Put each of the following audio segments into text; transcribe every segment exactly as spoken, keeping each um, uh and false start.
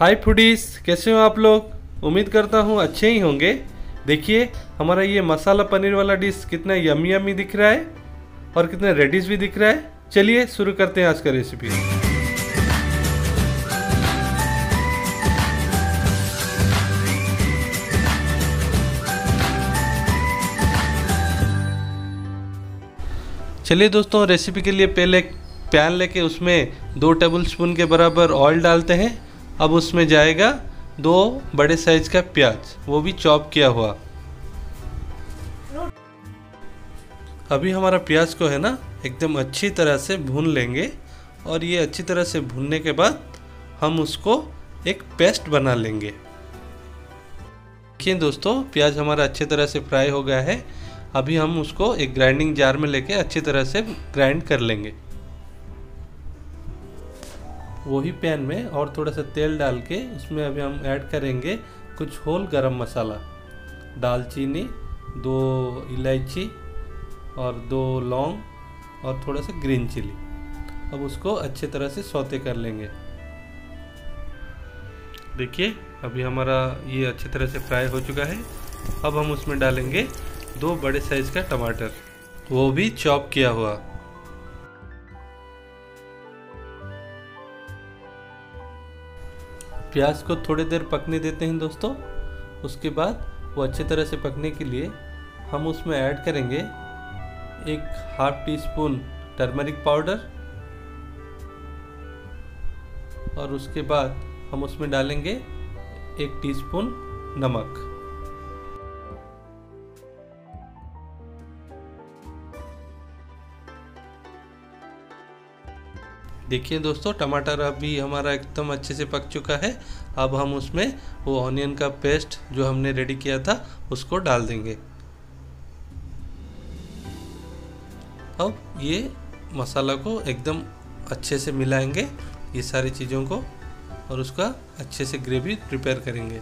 हाय foodies, कैसे हो आप लोग। उम्मीद करता हूँ अच्छे ही होंगे। देखिए हमारा ये मसाला पनीर वाला डिश कितना यम्मी यम्मी दिख रहा है और कितना रेडिश भी दिख रहा है। चलिए शुरू करते हैं आज का रेसिपी। चलिए दोस्तों, रेसिपी के लिए पहले पैन लेके उसमें दो टेबलस्पून के बराबर ऑयल डालते हैं। अब उसमें जाएगा दो बड़े साइज का प्याज, वो भी चॉप किया हुआ। अभी हमारा प्याज को है ना एकदम अच्छी तरह से भून लेंगे और ये अच्छी तरह से भूनने के बाद हम उसको एक पेस्ट बना लेंगे। देखिए दोस्तों, प्याज हमारा अच्छी तरह से फ्राई हो गया है। अभी हम उसको एक ग्राइंडिंग जार में लेके अच्छी तरह से ग्राइंड कर लेंगे। वही पैन में और थोड़ा सा तेल डाल के उसमें अभी हम ऐड करेंगे कुछ होल गरम मसाला, दालचीनी, दो इलायची और दो लौंग और थोड़ा सा ग्रीन चिली। अब उसको अच्छे तरह से सौते कर लेंगे। देखिए अभी हमारा ये अच्छे तरह से फ्राई हो चुका है। अब हम उसमें डालेंगे दो बड़े साइज़ का टमाटर, वो भी चॉप किया हुआ। प्याज को थोड़ी देर पकने देते हैं दोस्तों। उसके बाद वो अच्छे तरह से पकने के लिए हम उसमें ऐड करेंगे एक half teaspoon turmeric powder और उसके बाद हम उसमें डालेंगे एक टीस्पून नमक। देखिए दोस्तों, टमाटर अभी हमारा एकदम अच्छे से पक चुका है। अब हम उसमें वो ऑनियन का पेस्ट जो हमने रेडी किया था उसको डाल देंगे। अब ये मसाला को एकदम अच्छे से मिलाएंगे, ये सारी चीज़ों को, और उसका अच्छे से ग्रेवी प्रिपेयर करेंगे।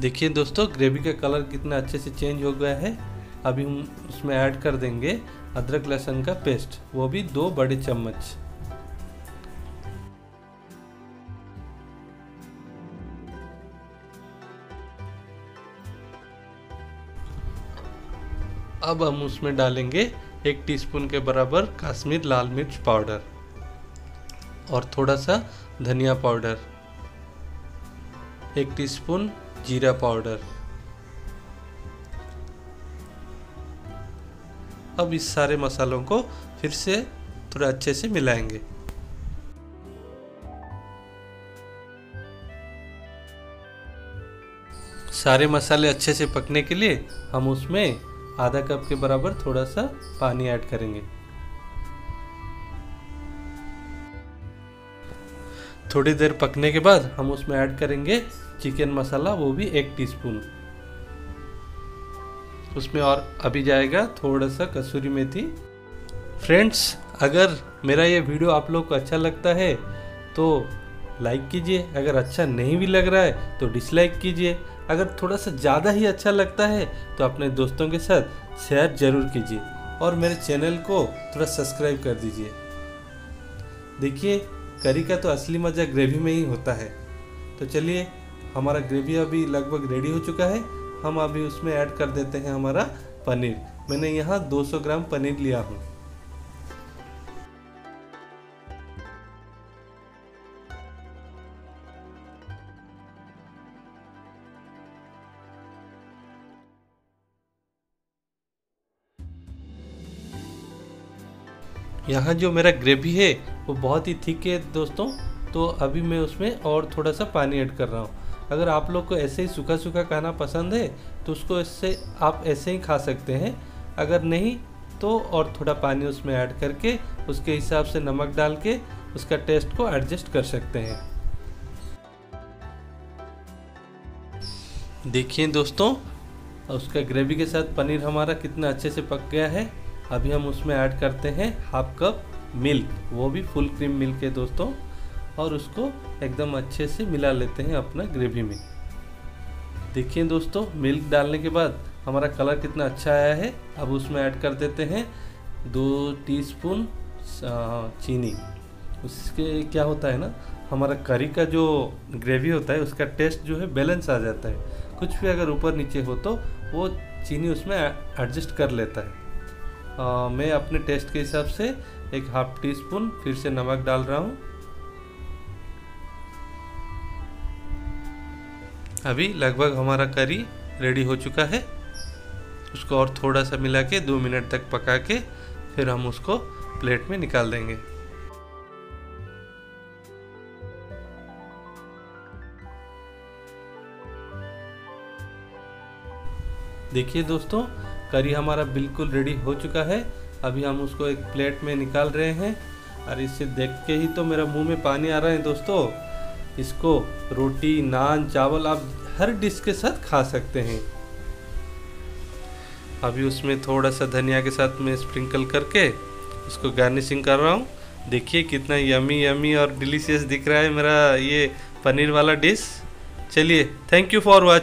देखिए दोस्तों, ग्रेवी का कलर कितना अच्छे से चेंज हो गया है। अभी हम उसमें ऐड कर देंगे अदरक लहसुन का पेस्ट, वो भी दो बड़े चम्मच। अब हम उसमें डालेंगे एक टीस्पून के बराबर कश्मीरी लाल मिर्च पाउडर और थोड़ा सा धनिया पाउडर, एक टीस्पून जीरा पाउडर। अब इस सारे मसालों को फिर से थोड़ा अच्छे से मिलाएंगे। सारे मसाले अच्छे से पकने के लिए हम उसमें आधा कप के बराबर थोड़ा सा पानी ऐड करेंगे। थोड़ी देर पकने के बाद हम उसमें ऐड करेंगे चिकन मसाला, वो भी एक टीस्पून। उसमें और अभी जाएगा थोड़ा सा कसूरी मेथी। फ्रेंड्स, अगर मेरा ये वीडियो आप लोग को अच्छा लगता है तो लाइक कीजिए, अगर अच्छा नहीं भी लग रहा है तो डिसलाइक कीजिए, अगर थोड़ा सा ज़्यादा ही अच्छा लगता है तो अपने दोस्तों के साथ शेयर ज़रूर कीजिए और मेरे चैनल को थोड़ा सब्सक्राइब कर दीजिए। देखिए करी का तो असली मज़ा ग्रेवी में ही होता है। तो चलिए हमारा ग्रेवी अभी लगभग रेडी हो चुका है। हम अभी उसमें ऐड कर देते हैं हमारा पनीर। मैंने यहाँ दो सौ ग्राम पनीर लिया हूँ। यहाँ जो मेरा ग्रेवी है वो बहुत ही थिक है दोस्तों, तो अभी मैं उसमें और थोड़ा सा पानी ऐड कर रहा हूँ। अगर आप लोग को ऐसे ही सूखा सूखा खाना पसंद है तो उसको इससे आप ऐसे ही खा सकते हैं, अगर नहीं तो और थोड़ा पानी उसमें ऐड करके उसके हिसाब से नमक डाल के उसका टेस्ट को एडजस्ट कर सकते हैं। देखिए दोस्तों, उसका ग्रेवी के साथ पनीर हमारा कितना अच्छे से पक गया है। अभी हम उसमें ऐड करते हैं हाफ कप मिल्क, वो भी फुल क्रीम मिल्क है दोस्तों, और उसको एकदम अच्छे से मिला लेते हैं अपना ग्रेवी में। देखिए दोस्तों, मिल्क डालने के बाद हमारा कलर कितना अच्छा आया है। अब उसमें ऐड कर देते हैं दो टीस्पून चीनी, उसके क्या होता है ना, हमारा करी का जो ग्रेवी होता है उसका टेस्ट जो है बैलेंस आ जाता है। कुछ भी अगर ऊपर नीचे हो तो वो चीनी उसमें एडजस्ट कर लेता है। आ, मैं अपने टेस्ट के हिसाब से एक हाफ टी स्पून फिर से नमक डाल रहा हूँ। अभी लगभग हमारा करी रेडी हो चुका है। उसको और थोड़ा सा मिला के दो मिनट तक पका के फिर हम उसको प्लेट में निकाल देंगे। देखिए दोस्तों, करी हमारा बिल्कुल रेडी हो चुका है। अभी हम उसको एक प्लेट में निकाल रहे हैं और इसे देख के ही तो मेरा मुंह में पानी आ रहा है दोस्तों। इसको रोटी, नान, चावल आप हर डिश के साथ खा सकते हैं। अभी उसमें थोड़ा सा धनिया के साथ मैं स्प्रिंकल करके उसको गार्निशिंग कर रहा हूँ। देखिए कितना यमी यमी और डिलीशियस दिख रहा है मेरा ये पनीर वाला डिश। चलिए, थैंक यू फॉर वॉचिंग।